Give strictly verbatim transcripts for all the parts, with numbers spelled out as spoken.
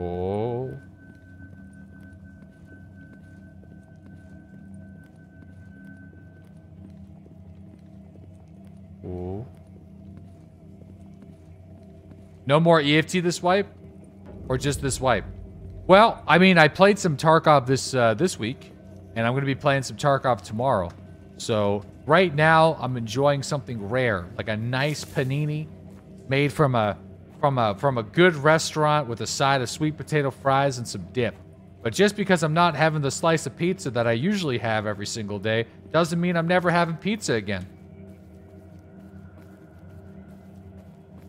Oh. Oh. No more E F T this wipe? Or just this wipe? Well, I mean, I played some Tarkov this uh, this week, and I'm going to be playing some Tarkov tomorrow. So right now, I'm enjoying something rare, like a nice panini made from a from a from a good restaurant with a side of sweet potato fries and some dip. But just because I'm not having the slice of pizza that I usually have every single day doesn't mean I'm never having pizza again.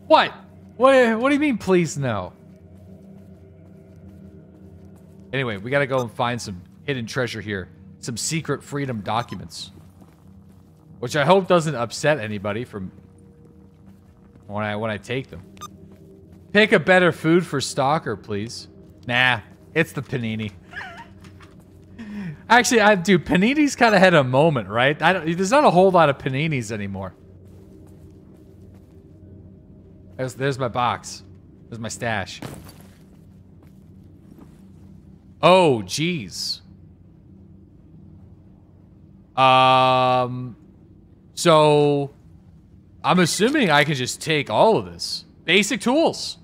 What? What? What do you mean? Please no. Anyway, we gotta go and find some hidden treasure here, some secret freedom documents, which I hope doesn't upset anybody from when I when I take them. Pick a better food for Stalker, please. Nah, it's the panini. Actually, I do. Panini's kind of had a moment, right? I don't, there's not a whole lot of paninis anymore. There's, there's my box. There's my stash. Oh, geez. Um, so I'm assuming I can just take all of this. Basic tools.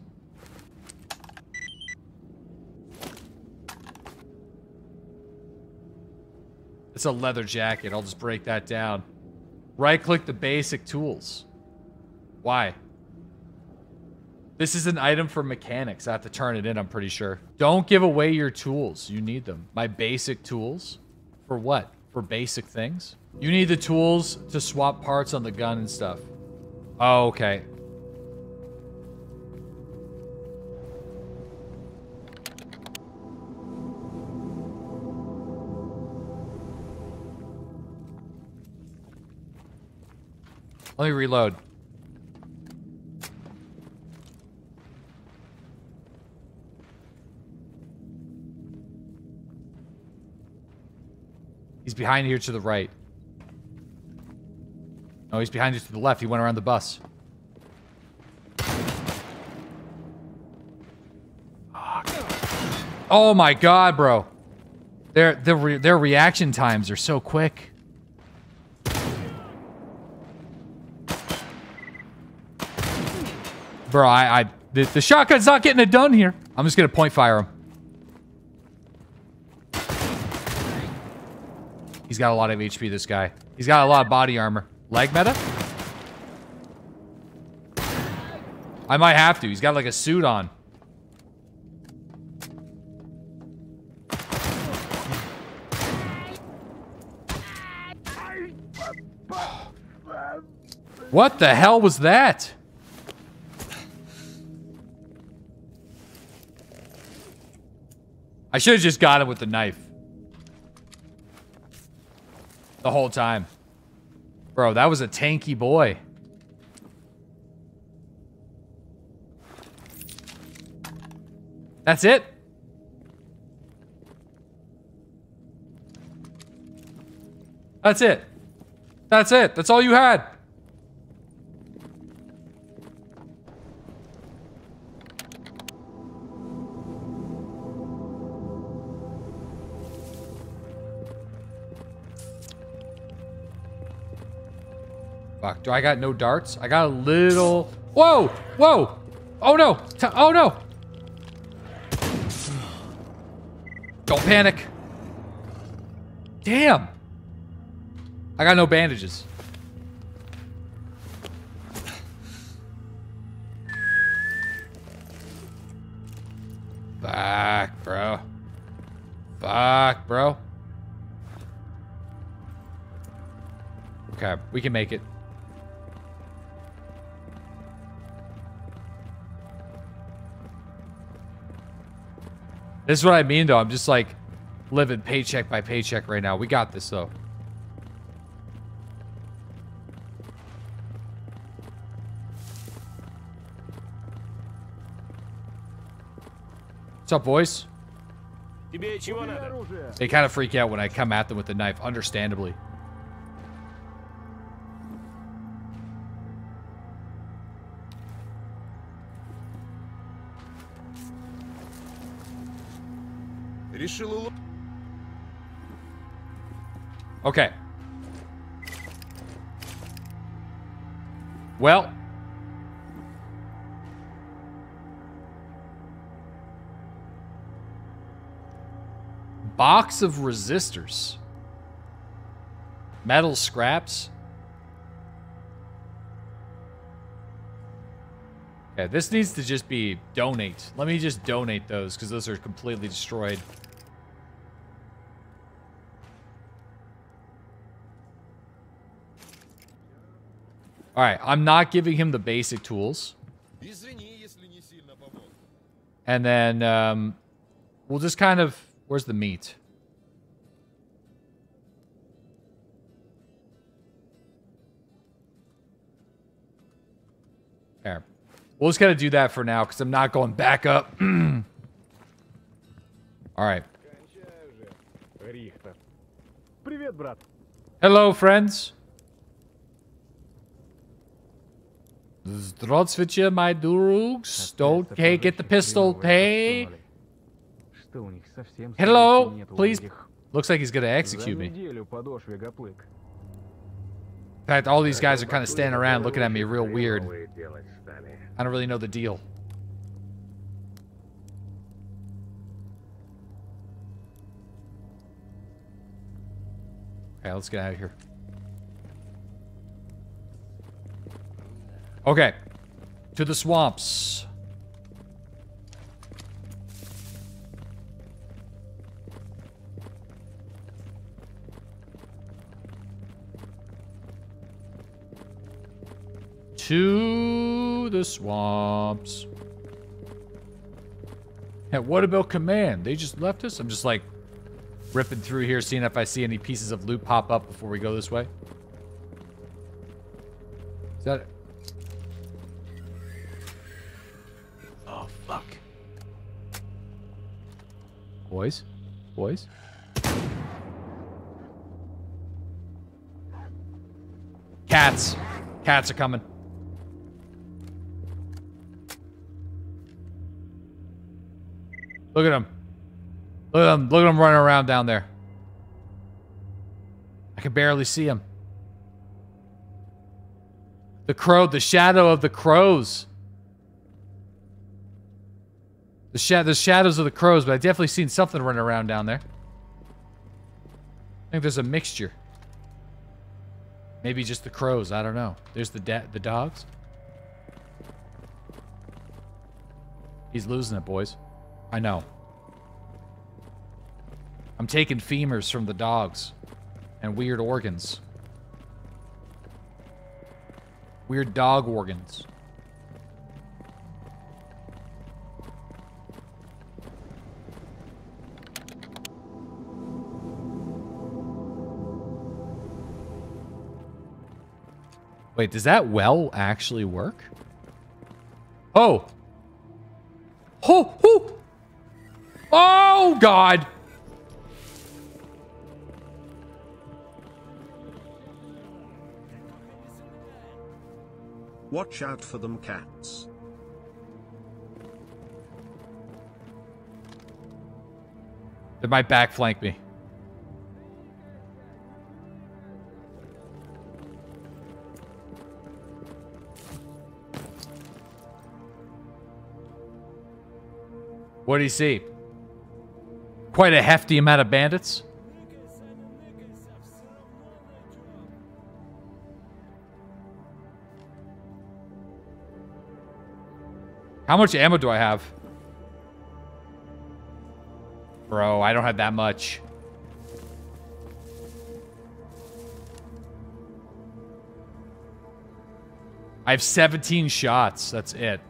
It's a leather jacket. I'll just break that down. Right-click the basic tools. Why? This is an item for mechanics. I have to turn it in, I'm pretty sure. Don't give away your tools. You need them. My basic tools? For what? For basic things? You need the tools to swap parts on the gun and stuff. Oh, okay. Let me reload. He's behind here to the right. No, he's behind you to the left. He went around the bus. Oh, oh my God, bro. Their, their, re their reaction times are so quick. Bro, I... I the, the shotgun's not getting it done here. I'm just going to point fire him. He's got a lot of H P, this guy. He's got a lot of body armor. Leg meta? I might have to. He's got like a suit on. What the hell was that? I should have just got him with the knife. The whole time. Bro, that was a tanky boy. That's it? That's it. That's it. That's all you had. Fuck, do I got no darts? I got a little... Whoa! Whoa! Oh no! T- oh no! Don't panic! Damn! I got no bandages. Fuck, bro. Fuck, bro. Okay, we can make it. This is what I mean, though. I'm just, like, living paycheck by paycheck right now. We got this, though. What's up, boys? They kind of freak out when I come at them with a knife, understandably. Решил... Okay. Well. Box of resistors. Metal scraps. Okay, this needs to just be donate. Let me just donate those, because those are completely destroyed. Alright, I'm not giving him the basic tools. And then, um, we'll just kind of... Where's the meat? There. We'll just kind of do that for now, because I'm not going back up. Alright. Hello, friends. Zdrastvuyte, my durugs. Don't, hey, get the pistol, hey. Hello, please. Looks like he's gonna execute me. In fact, all these guys are kind of standing around looking at me real weird. I don't really know the deal. Okay, let's get out of here. Okay, to the swamps. To the swamps. And what about command? They just left us? I'm just like ripping through here, seeing if I see any pieces of loot pop up before we go this way. Is that it? Oh, fuck. Boys? Boys? Cats. Cats are coming. Look at him. Look at him. Look at him running around down there. I can barely see him. The crow, the shadow of the crows. The, sh the shadows of the crows, but I've definitely seen something running around down there. I think there's a mixture. Maybe just the crows. I don't know. There's the the dogs. He's losing it, boys. I know. I'm taking femurs from the dogs. And weird organs. Weird dog organs. Wait, does that well actually work? Oh! Oh! Oh! Oh, God! Watch out for them cats. They might backflank me. What do you see? Quite a hefty amount of bandits. How much ammo do I have? Bro, I don't have that much. I have seventeen shots. That's it.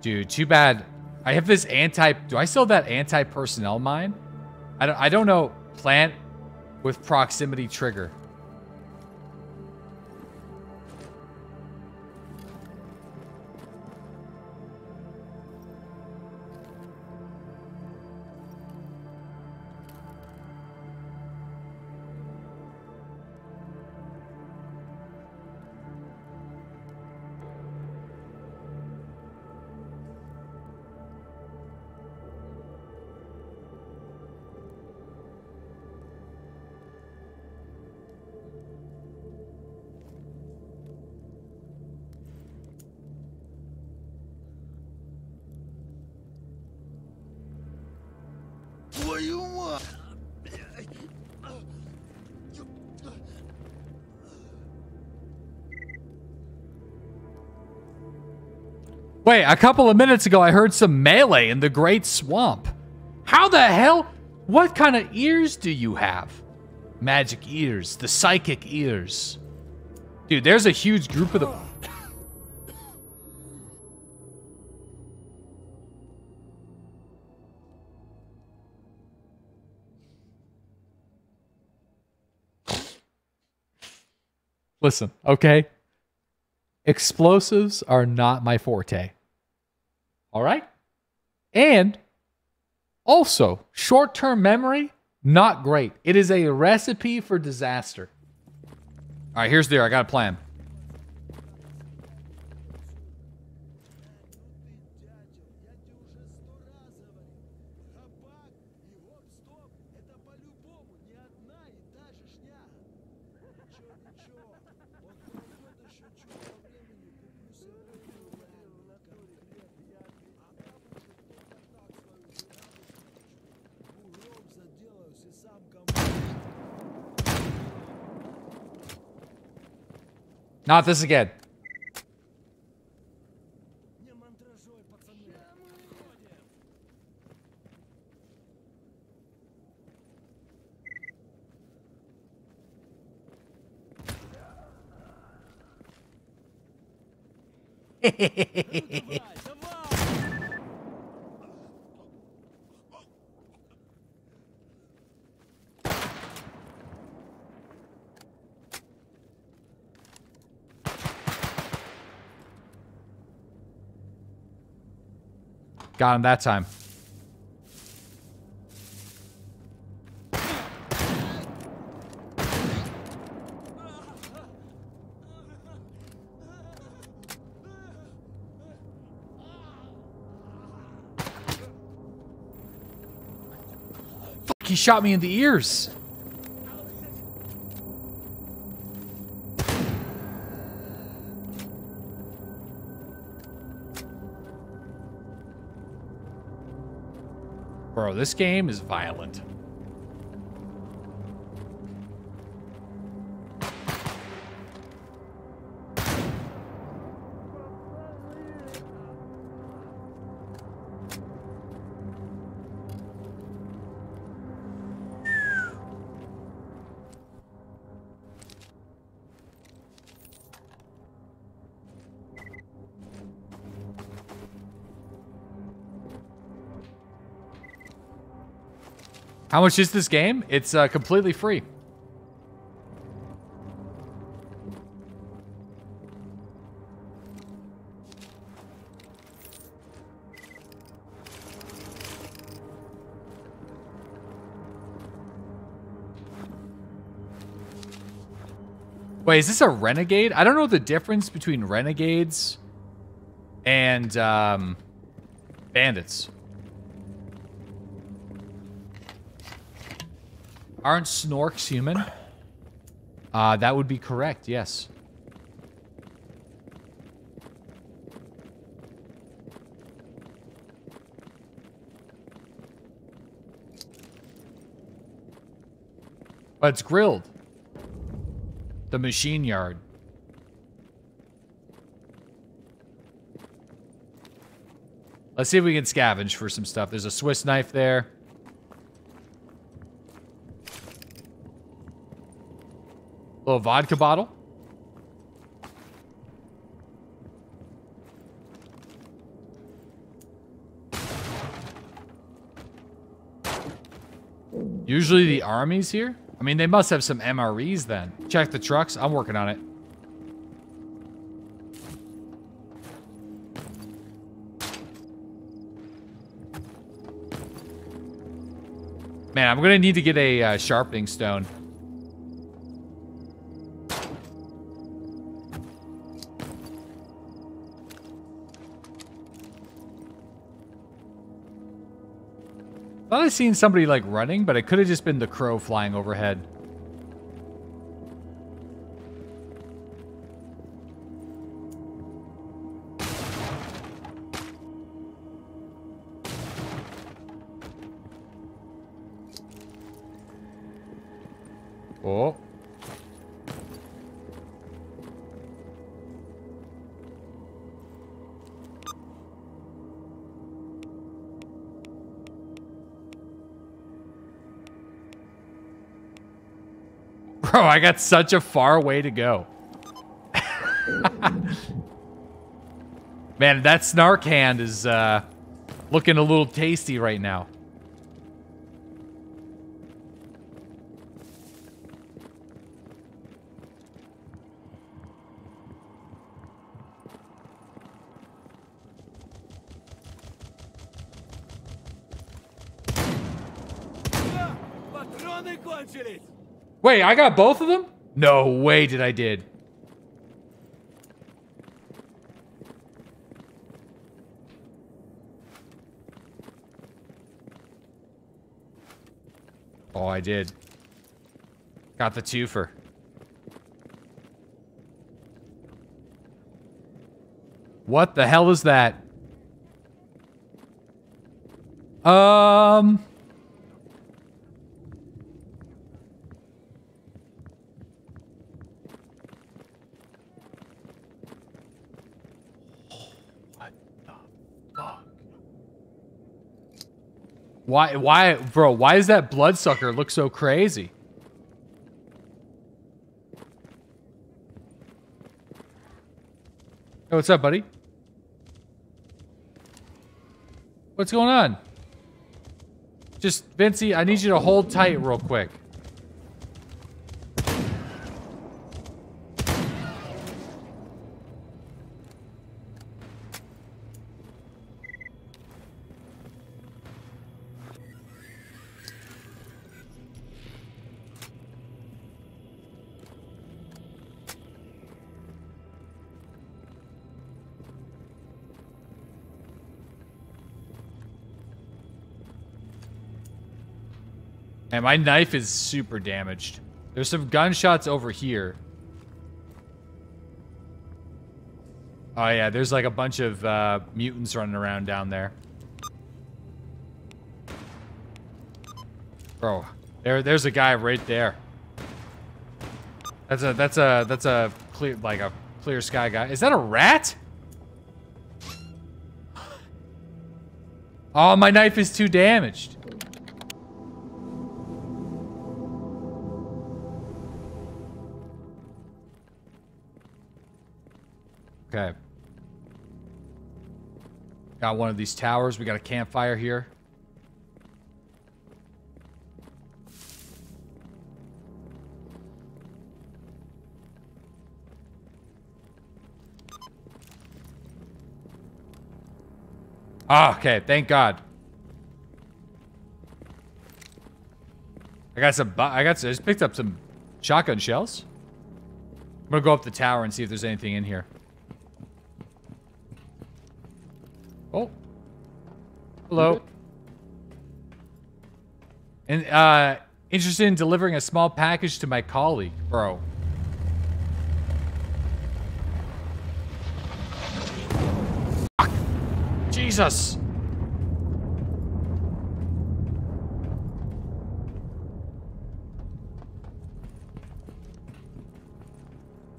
Dude, too bad. I have this anti... Do I still have that anti-personnel mine? I don't, I don't know. Plant with proximity trigger. Wait, a couple of minutes ago, I heard some melee in the Great Swamp. How the hell? What kind of ears do you have? Magic ears, the psychic ears. Dude, there's a huge group of the... Listen, okay? Explosives are not my forte. All right. And also, short-term memory, not great. It is a recipe for disaster. All right, here's the, I got a plan. Not this again. Got him that time. Fuck, he shot me in the ears. Bro, this game is violent. How much is this game? It's uh, completely free. Wait, is this a Renegade? I don't know the difference between Renegades and um, Bandits. Aren't Snorks human? Uh, that would be correct, yes. But it's grilled. The machine yard. Let's see if we can scavenge for some stuff. There's a Swiss knife there. Little vodka bottle. Usually the army's here? I mean, they must have some M R Es then. Check the trucks. I'm working on it. Man, I'm gonna need to get a uh, sharpening stone. Thought I seen somebody like running, but it could have just been the crow flying overhead. Oh. Bro, I got such a far way to go. Man, that snark hand is uh, looking a little tasty right now. Wait, I got both of them? No way did I did. Oh, I did. Got the twofer. What the hell is that? Um... Why, why, bro, why does that bloodsucker look so crazy? Hey, what's up, buddy? What's going on? Just, Vincey, I need you to hold tight real quick. Man, my knife is super damaged. There's some gunshots over here. Oh yeah, there's like a bunch of uh, mutants running around down there. Bro, there, there's a guy right there. That's a, that's a, that's a clear, like a clear sky guy. Is that a rat? Oh, my knife is too damaged. Okay. Got one of these towers. We got a campfire here. Ah, okay. Thank God. I got some. I got. Some, I just picked up some shotgun shells. I'm gonna go up the tower and see if there's anything in here. Oh. Hello. And, uh, interested in delivering a small package to my colleague, bro. Fuck. Jesus.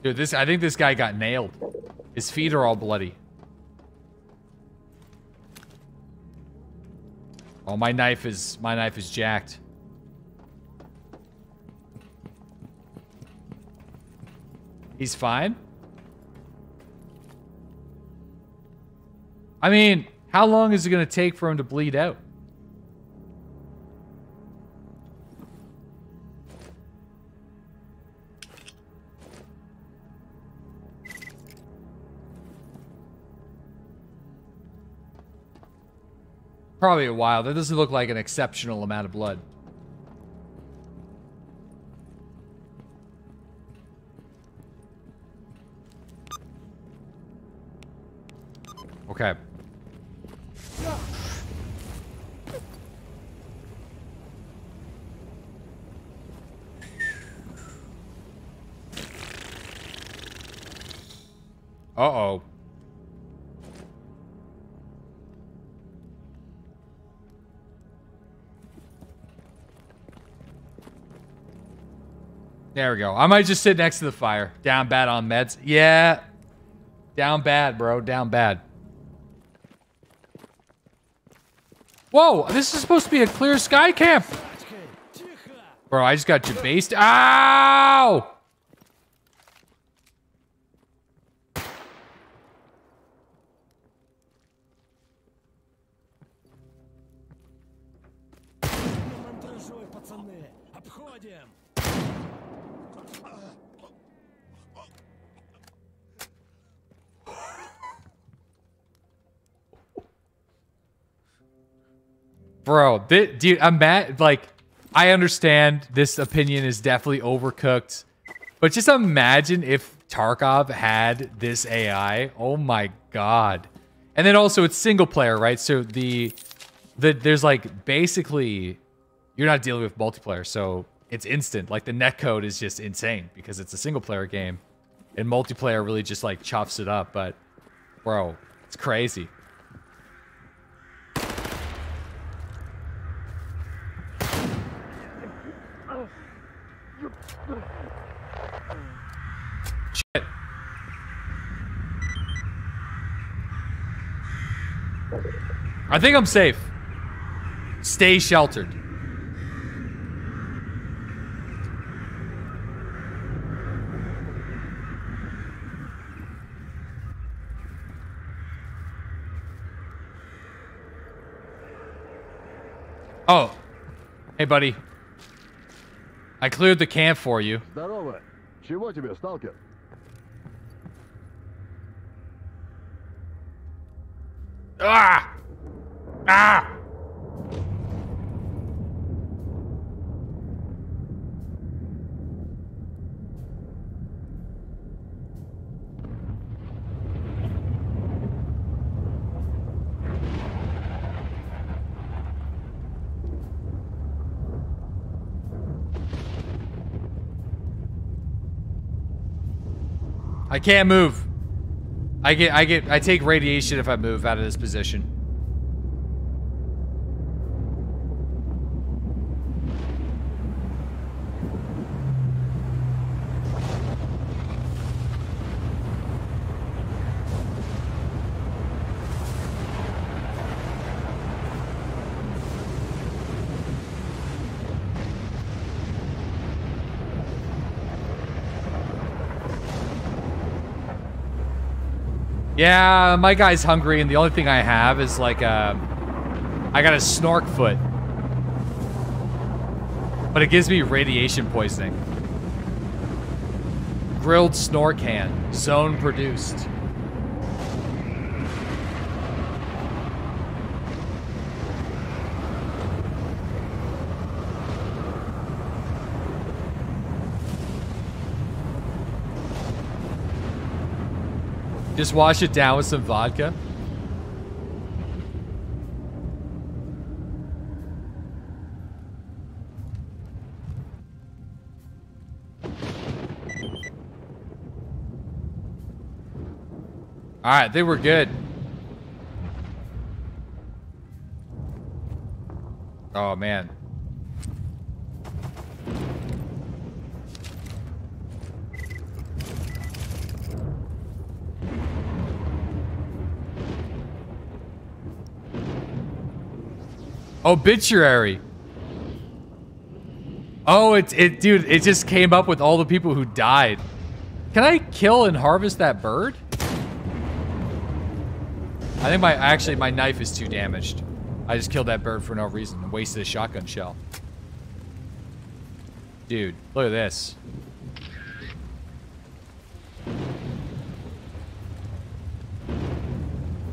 Dude, this, I think this guy got nailed. His feet are all bloody. Oh, my knife is, my knife is jacked. He's fine? I mean, how long is it gonna take for him to bleed out? Probably a while. That doesn't look like an exceptional amount of blood. Okay. Uh-oh. There we go. I might just sit next to the fire. Down bad on meds. Yeah. Down bad, bro. Down bad. Whoa, this is supposed to be a clear sky camp. Bro, I just got jabased. Ow! Bro, this, dude, I'm mad. Like, I understand this opinion is definitely overcooked, but just imagine if Tarkov had this A I. Oh my god! And then also it's single player, right? So the the there's like basically you're not dealing with multiplayer, so it's instant. Like the netcode is just insane because it's a single player game, and multiplayer really just like chops it up. But bro, it's crazy. Shit. I think I'm safe. Stay sheltered. Oh. Hey, buddy. I cleared the camp for you. Здорово. Чего тебе, сталкер? Ah! Ah! I can't move. I get, I get, I take radiation if I move out of this position. Yeah, my guy's hungry, and the only thing I have is like a... I got a snark foot. But it gives me radiation poisoning. Grilled snork hand. Zone produced. Just wash it down with some vodka. Alright, they were good. Oh, man. Obituary. Oh, it's it, dude. It just came up with all the people who died. Can I kill and harvest that bird? I think my actually my knife is too damaged. I just killed that bird for no reason and wasted a shotgun shell. Dude, look at this.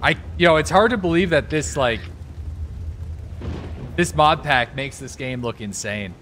I, yo, it's hard to believe that this like. This mod pack makes this game look insane.